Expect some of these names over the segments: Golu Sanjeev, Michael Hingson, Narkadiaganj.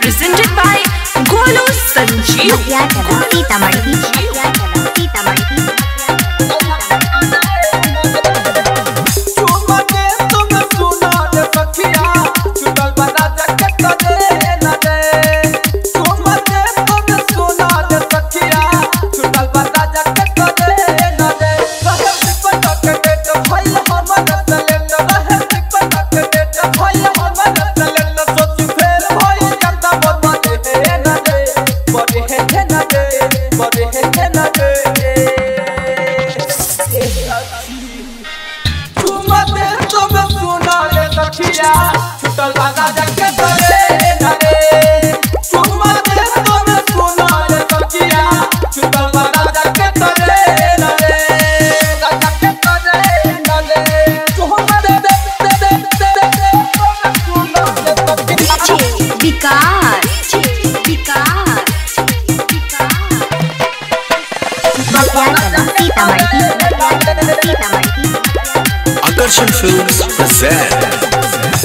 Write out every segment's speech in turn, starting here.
Presented by Golu Sanjeev. Action Films present. Presented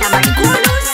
by Golu Sanjeev.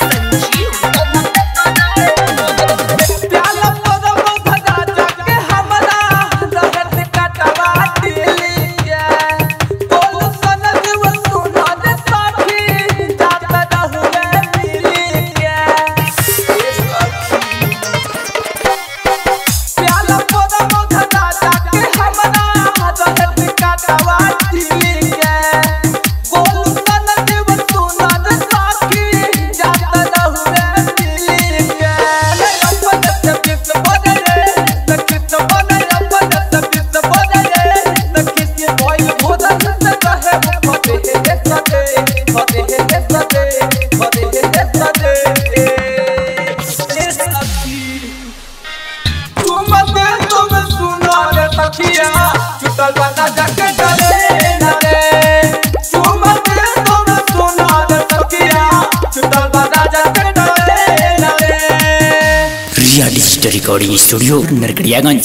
Recording Studio Narkadiaganj.